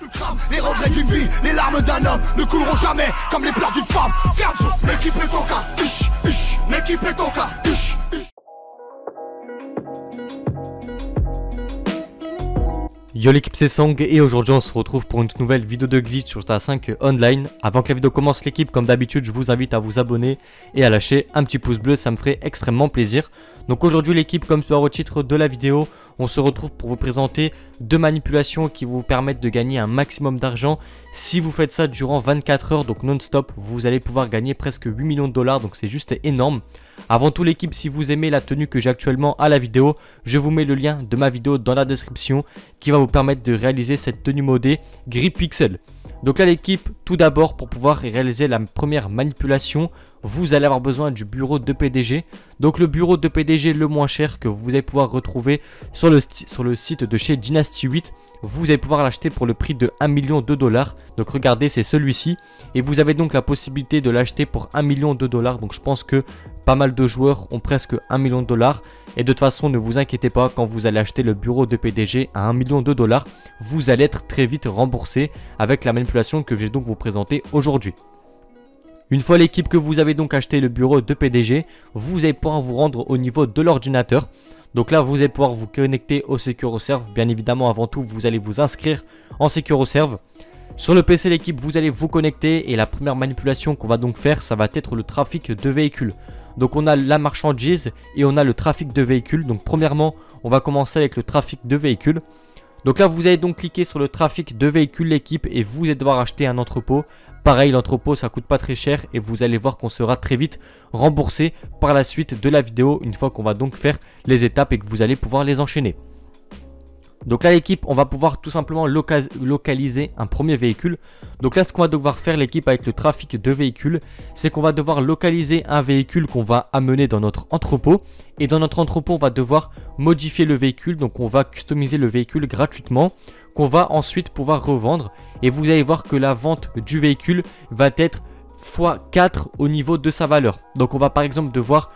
tu crames, les regrets d'une vie, les larmes d'un homme ne couleront jamais comme les pleurs d'une femme. Ferme, l'équipe est ton cas, l'équipe est ton cas. Yo l'équipe, c'est Sang et aujourd'hui on se retrouve pour une toute nouvelle vidéo de glitch sur GTA 5 Online. Avant que la vidéo commence l'équipe, comme d'habitude je vous invite à vous abonner et à lâcher un petit pouce bleu, ça me ferait extrêmement plaisir. Donc aujourd'hui l'équipe, comme tu vois au titre de la vidéo, on se retrouve pour vous présenter deux manipulations qui vous permettent de gagner un maximum d'argent. Si vous faites ça durant 24 heures, donc non-stop, vous allez pouvoir gagner presque 8 millions de dollars, donc c'est juste énorme. Avant tout l'équipe, si vous aimez la tenue que j'ai actuellement à la vidéo, je vous mets le lien de ma vidéo dans la description qui va vous permettre de réaliser cette tenue modée Grip Pixel. Donc là l'équipe, tout d'abord pour pouvoir réaliser la première manipulation, vous allez avoir besoin du bureau de PDG. Donc le bureau de PDG le moins cher que vous allez pouvoir retrouver sur le site de chez Dynasty 8. Vous allez pouvoir l'acheter pour le prix de 1 million de dollars. Donc regardez, c'est celui-ci. Et vous avez donc la possibilité de l'acheter pour 1 million de dollars. Donc je pense que pas mal de joueurs ont presque 1 million de dollars. Et de toute façon ne vous inquiétez pas, quand vous allez acheter le bureau de PDG à 1 million de dollars, vous allez être très vite remboursé avec la manipulation que je vais donc vous présenter aujourd'hui. Une fois l'équipe que vous avez donc acheté le bureau de PDG, vous allez pouvoir vous rendre au niveau de l'ordinateur. Donc là vous allez pouvoir vous connecter au SecuroServ. Bien évidemment avant tout vous allez vous inscrire en SecuroServ. Sur le PC l'équipe, vous allez vous connecter et la première manipulation qu'on va donc faire, ça va être le trafic de véhicules. Donc on a la marchandise et on a le trafic de véhicules. Donc premièrement on va commencer avec le trafic de véhicules. Donc là vous allez donc cliquer sur le trafic de véhicules l'équipe et vous allez devoir acheter un entrepôt. Pareil, l'entrepôt ça coûte pas très cher et vous allez voir qu'on sera très vite remboursé par la suite de la vidéo, une fois qu'on va donc faire les étapes et que vous allez pouvoir les enchaîner. Donc là l'équipe, on va pouvoir tout simplement localiser un premier véhicule. Donc là ce qu'on va devoir faire l'équipe avec le trafic de véhicules, c'est qu'on va devoir localiser un véhicule qu'on va amener dans notre entrepôt. Et dans notre entrepôt on va devoir modifier le véhicule, donc on va customiser le véhicule gratuitement qu'on va ensuite pouvoir revendre. Et vous allez voir que la vente du véhicule va être x4 au niveau de sa valeur. Donc on va par exemple devoir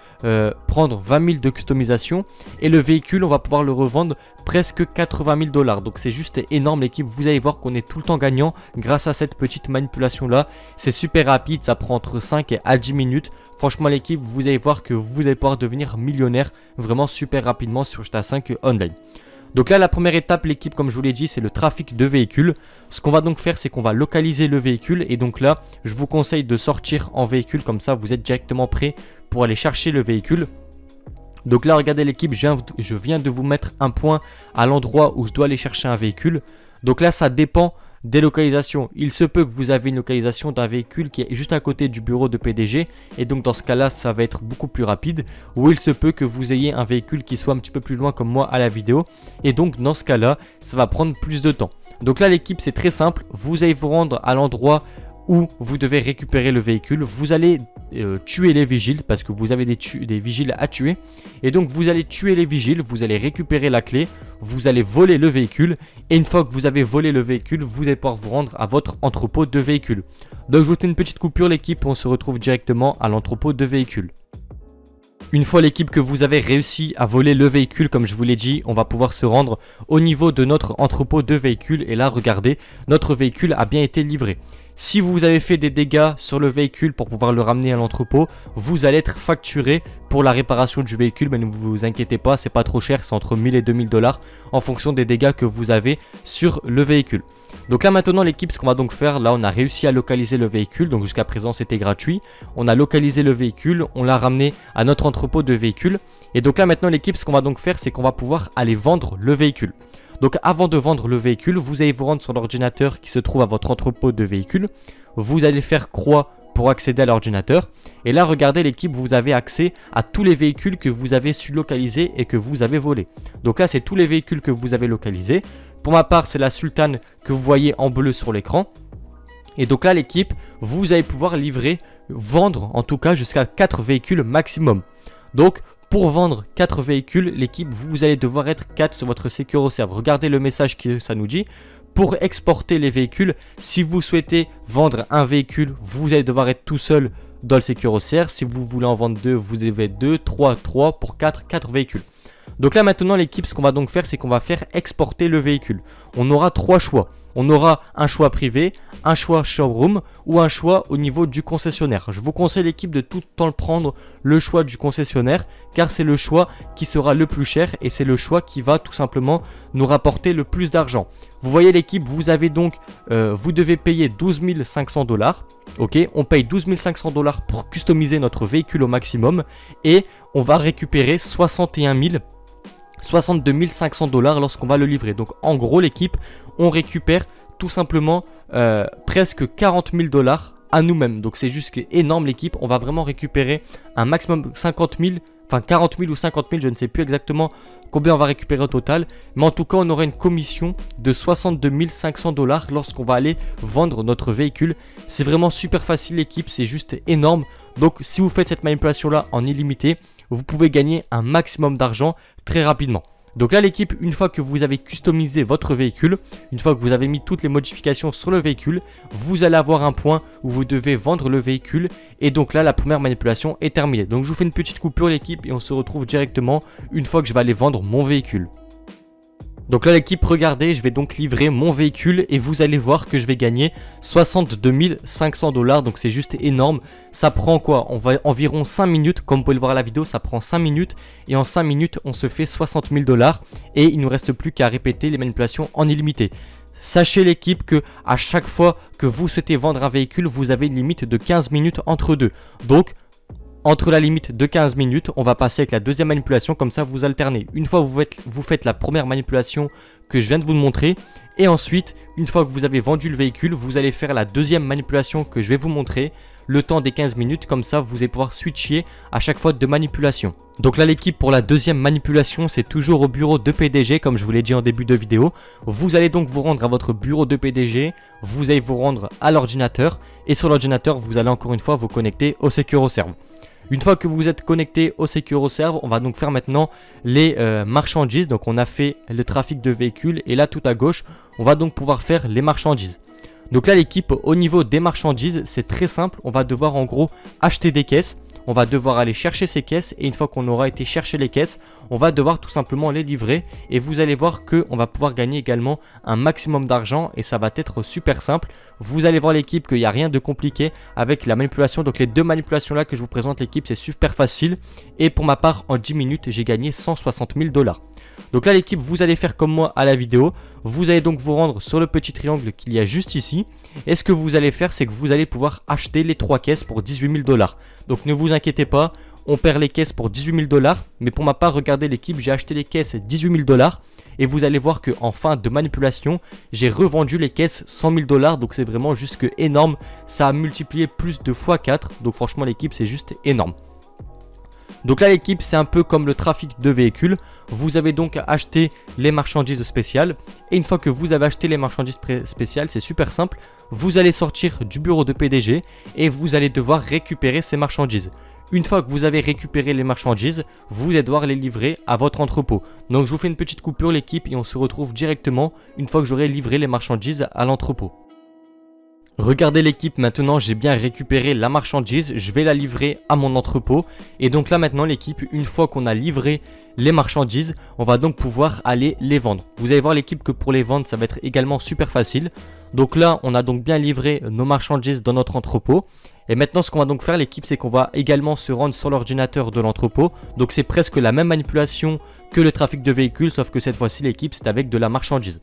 prendre 20 000 de customisation et le véhicule on va pouvoir le revendre presque 80 000 dollars. Donc c'est juste énorme l'équipe, vous allez voir qu'on est tout le temps gagnant grâce à cette petite manipulation là. C'est super rapide, ça prend entre 5 et à 10 minutes. Franchement l'équipe, vous allez voir que vous allez pouvoir devenir millionnaire vraiment super rapidement sur GTA 5 Online. Donc là la première étape l'équipe, comme je vous l'ai dit, c'est le trafic de véhicules. Ce qu'on va donc faire, c'est qu'on va localiser le véhicule et donc là je vous conseille de sortir en véhicule, comme ça vous êtes directement prêt pour aller chercher le véhicule. Donc là regardez l'équipe, je viens de vous mettre un point à l'endroit où je dois aller chercher un véhicule. Donc là ça dépend des localisations. Il se peut que vous avez une localisation d'un véhicule qui est juste à côté du bureau de PDG et donc dans ce cas là ça va être beaucoup plus rapide, ou il se peut que vous ayez un véhicule qui soit un petit peu plus loin comme moi à la vidéo et donc dans ce cas là ça va prendre plus de temps. Donc là l'équipe, c'est très simple, vous allez vous rendre à l'endroit où vous devez récupérer le véhicule, vous allez tuer les vigiles parce que vous avez des vigiles à tuer et donc vous allez tuer les vigiles, vous allez récupérer la clé, vous allez voler le véhicule et une fois que vous avez volé le véhicule, vous allez pouvoir vous rendre à votre entrepôt de véhicules. Donc je vous fais une petite coupure l'équipe, on se retrouve directement à l'entrepôt de véhicules. Une fois l'équipe que vous avez réussi à voler le véhicule, comme je vous l'ai dit, on va pouvoir se rendre au niveau de notre entrepôt de véhicules et là regardez, notre véhicule a bien été livré. Si vous avez fait des dégâts sur le véhicule pour pouvoir le ramener à l'entrepôt, vous allez être facturé pour la réparation du véhicule, mais ne vous inquiétez pas, c'est pas trop cher, c'est entre 1000 et 2000 dollars en fonction des dégâts que vous avez sur le véhicule. Donc là maintenant l'équipe, ce qu'on va donc faire, là on a réussi à localiser le véhicule, donc jusqu'à présent c'était gratuit. On a localisé le véhicule, on l'a ramené à notre entrepôt de véhicules et donc là maintenant l'équipe, ce qu'on va donc faire, c'est qu'on va pouvoir aller vendre le véhicule. Donc avant de vendre le véhicule, vous allez vous rendre sur l'ordinateur qui se trouve à votre entrepôt de véhicules. Vous allez faire croix pour accéder à l'ordinateur. Et là, regardez l'équipe, vous avez accès à tous les véhicules que vous avez su localiser et que vous avez volés. Donc là, c'est tous les véhicules que vous avez localisés. Pour ma part, c'est la Sultane que vous voyez en bleu sur l'écran. Et donc là, l'équipe, vous allez pouvoir livrer, vendre en tout cas jusqu'à 4 véhicules maximum. Donc pour vendre 4 véhicules, l'équipe, vous allez devoir être 4 sur votre SecuroServ. Regardez le message que ça nous dit. Pour exporter les véhicules, si vous souhaitez vendre un véhicule, vous allez devoir être tout seul dans le SecuroServ. Si vous voulez en vendre 2, vous devez 2, 3, 3 pour 4 véhicules. Donc là maintenant l'équipe, ce qu'on va donc faire, c'est qu'on va faire exporter le véhicule. On aura 3 choix. on aura un choix privé, un choix showroom ou un choix au niveau du concessionnaire. Je vous conseille l'équipe de tout le temps prendre le choix du concessionnaire car c'est le choix qui sera le plus cher et c'est le choix qui va tout simplement nous rapporter le plus d'argent. Vous voyez l'équipe, vous avez donc, vous devez payer 12 500 $. Ok, on paye 12 500 $ pour customiser notre véhicule au maximum et on va récupérer 62 500 $ lorsqu'on va le livrer. Donc en gros l'équipe, on récupère tout simplement presque 40 000 $ à nous-mêmes. Donc c'est juste énorme l'équipe, on va vraiment récupérer un maximum 40 000 ou 50 000, je ne sais plus exactement combien on va récupérer au total. Mais en tout cas, on aura une commission de 62 500 $ lorsqu'on va aller vendre notre véhicule. C'est vraiment super facile l'équipe, c'est juste énorme. Donc si vous faites cette manipulation-là en illimité, vous pouvez gagner un maximum d'argent très rapidement. Donc là l'équipe, une fois que vous avez customisé votre véhicule, une fois que vous avez mis toutes les modifications sur le véhicule, vous allez avoir un point où vous devez vendre le véhicule. Et donc là la première manipulation est terminée. Donc je vous fais une petite coupure l'équipe et on se retrouve directement une fois que je vais aller vendre mon véhicule. Donc là l'équipe, regardez, je vais donc livrer mon véhicule et vous allez voir que je vais gagner 62 500 $. Donc c'est juste énorme. Ça prend quoi? On va environ 5 minutes. Comme vous pouvez le voir à la vidéo, ça prend 5 minutes. Et en 5 minutes, on se fait 60 000 $. Et il ne nous reste plus qu'à répéter les manipulations en illimité. Sachez l'équipe que à chaque fois que vous souhaitez vendre un véhicule, vous avez une limite de 15 minutes entre deux. Donc entre la limite de 15 minutes, on va passer avec la deuxième manipulation, comme ça vous alternez. Une fois vous faites la première manipulation que je viens de vous montrer, et ensuite, une fois que vous avez vendu le véhicule, vous allez faire la deuxième manipulation que je vais vous montrer, le temps des 15 minutes, comme ça vous allez pouvoir switcher à chaque fois de manipulation. Donc là l'équipe, pour la deuxième manipulation, c'est toujours au bureau de PDG comme je vous l'ai dit en début de vidéo. Vous allez donc vous rendre à votre bureau de PDG, vous allez vous rendre à l'ordinateur et sur l'ordinateur vous allez encore une fois vous connecter au SecuroServ. Une fois que vous êtes connecté au SecuroServ, on va donc faire maintenant les marchandises. Donc on a fait le trafic de véhicules et là tout à gauche on va donc pouvoir faire les marchandises. Donc là l'équipe, au niveau des marchandises, c'est très simple, on va devoir en gros acheter des caisses. On va devoir aller chercher ces caisses et une fois qu'on aura été chercher les caisses, on va devoir tout simplement les livrer et vous allez voir qu'on va pouvoir gagner également un maximum d'argent et ça va être super simple. Vous allez voir l'équipe qu'il n'y a rien de compliqué avec la manipulation. Donc les deux manipulations là que je vous présente l'équipe, c'est super facile et pour ma part en 10 minutes j'ai gagné 160 000 $. Donc là l'équipe, vous allez faire comme moi à la vidéo, vous allez donc vous rendre sur le petit triangle qu'il y a juste ici et ce que vous allez faire, c'est que vous allez pouvoir acheter les 3 caisses pour 18 000 $. Donc ne vous inquiétez pas, on perd les caisses pour 18 000 $, mais pour ma part, regardez l'équipe, j'ai acheté les caisses 18 000 $ et vous allez voir qu'en fin de manipulation, j'ai revendu les caisses 100 000 $. Donc c'est vraiment juste énorme, ça a multiplié plus de x4, donc franchement l'équipe, c'est juste énorme. Donc là l'équipe, c'est un peu comme le trafic de véhicules, vous avez donc acheté les marchandises spéciales et une fois que vous avez acheté les marchandises spéciales, c'est super simple, vous allez sortir du bureau de PDG et vous allez devoir récupérer ces marchandises. Une fois que vous avez récupéré les marchandises, vous allez devoir les livrer à votre entrepôt. Donc je vous fais une petite coupure l'équipe et on se retrouve directement une fois que j'aurai livré les marchandises à l'entrepôt. Regardez l'équipe, maintenant j'ai bien récupéré la marchandise, je vais la livrer à mon entrepôt. Et donc là maintenant l'équipe, une fois qu'on a livré les marchandises, on va donc pouvoir aller les vendre. Vous allez voir l'équipe que pour les vendre, ça va être également super facile. Donc là on a donc bien livré nos marchandises dans notre entrepôt. Et maintenant ce qu'on va donc faire l'équipe, c'est qu'on va également se rendre sur l'ordinateur de l'entrepôt. Donc c'est presque la même manipulation que le trafic de véhicules, sauf que cette fois-ci l'équipe, c'est avec de la marchandise.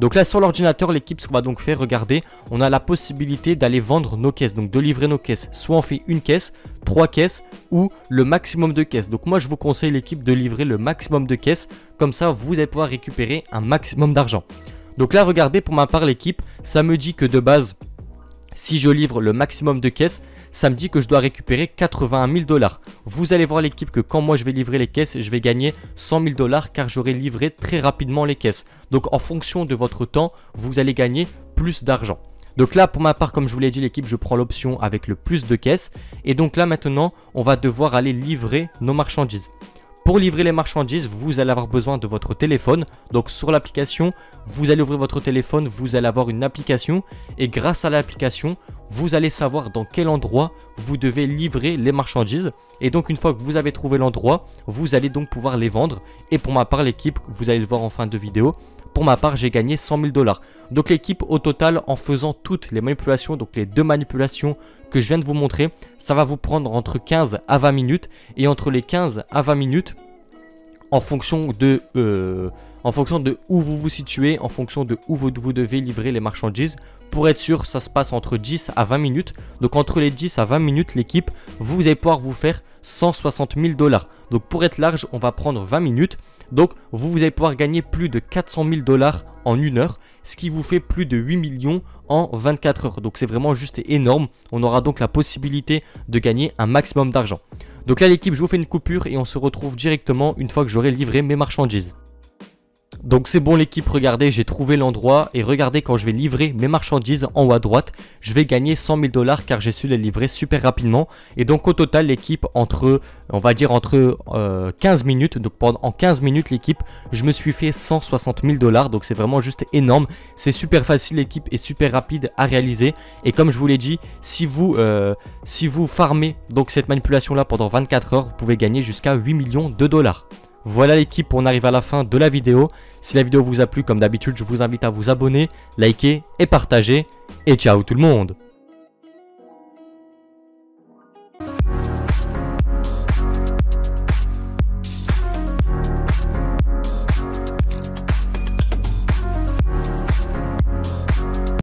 Donc là sur l'ordinateur l'équipe, ce qu'on va donc faire, regardez, on a la possibilité d'aller vendre nos caisses, donc de livrer nos caisses. Soit on fait une caisse, 3 caisses ou le maximum de caisses. Donc moi je vous conseille l'équipe de livrer le maximum de caisses, comme ça vous allez pouvoir récupérer un maximum d'argent. Donc là regardez, pour ma part l'équipe, ça me dit que de base, si je livre le maximum de caisses, ça me dit que je dois récupérer 81 000 $. Vous allez voir l'équipe que quand moi je vais livrer les caisses, je vais gagner 100 000 $ car j'aurai livré très rapidement les caisses. Donc en fonction de votre temps, vous allez gagner plus d'argent. Donc là pour ma part, comme je vous l'ai dit l'équipe, je prends l'option avec le plus de caisses. Et donc là maintenant, on va devoir aller livrer nos marchandises. Pour livrer les marchandises, vous allez avoir besoin de votre téléphone. Donc sur l'application, vous allez ouvrir votre téléphone, vous allez avoir une application. Et grâce à l'application, vous allez savoir dans quel endroit vous devez livrer les marchandises. Et donc une fois que vous avez trouvé l'endroit, vous allez donc pouvoir les vendre. Et pour ma part l'équipe, vous allez le voir en fin de vidéo, pour ma part j'ai gagné 100 000 $. Donc l'équipe au total, en faisant toutes les manipulations, donc les deux manipulations que je viens de vous montrer, ça va vous prendre entre 15 à 20 minutes. Et entre les 15 à 20 minutes, en fonction de où vous vous situez, en fonction de où vous devez livrer les marchandises, pour être sûr, ça se passe entre 10 à 20 minutes. Donc entre les 10 à 20 minutes, l'équipe, vous allez pouvoir vous faire 160 000 $. Donc pour être large, on va prendre 20 minutes. Donc vous allez pouvoir gagner plus de 400 000 $ en 1 heure, ce qui vous fait plus de 8 millions en 24 heures. Donc c'est vraiment juste énorme. On aura donc la possibilité de gagner un maximum d'argent. Donc là l'équipe, je vous fais une coupure et on se retrouve directement une fois que j'aurai livré mes marchandises. Donc c'est bon l'équipe, regardez, j'ai trouvé l'endroit et regardez, quand je vais livrer mes marchandises en haut à droite, je vais gagner 100 000 $ car j'ai su les livrer super rapidement. Et donc au total l'équipe, entre 15 minutes, donc en 15 minutes l'équipe, je me suis fait 160 000 $. Donc c'est vraiment juste énorme, c'est super facile l'équipe et super rapide à réaliser. Et comme je vous l'ai dit, si vous farmez donc cette manipulation là pendant 24 heures, vous pouvez gagner jusqu'à 8 millions de $. Voilà l'équipe, on arrive à la fin de la vidéo. Si la vidéo vous a plu, comme d'habitude, je vous invite à vous abonner, liker et partager. Et ciao tout le monde!